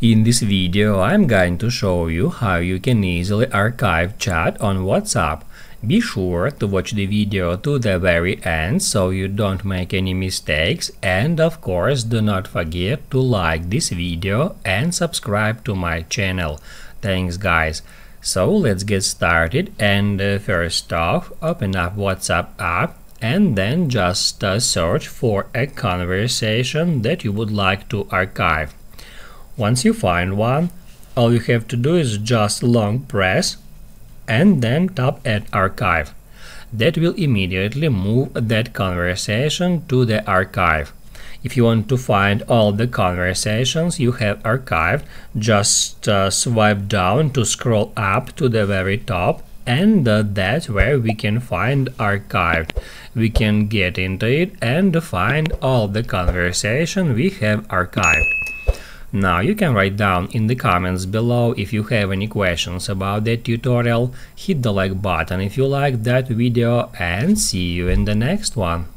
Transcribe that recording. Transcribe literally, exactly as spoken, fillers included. In this video, I'm going to show you how you can easily archive chat on WhatsApp. Be sure to watch the video to the very end so you don't make any mistakes, and of course do not forget to like this video and subscribe to my channel. Thanks guys! So let's get started, and uh, first off, open up WhatsApp app and then just uh, search for a conversation that you would like to archive. Once you find one, all you have to do is just long press and then tap Add Archive. That will immediately move that conversation to the archive. If you want to find all the conversations you have archived, just uh, swipe down to scroll up to the very top, and uh, that's where we can find Archived. We can get into it and find all the conversation we have archived. Now you can write down in the comments below if you have any questions about that tutorial. Hit the like button if you liked that video, and see you in the next one.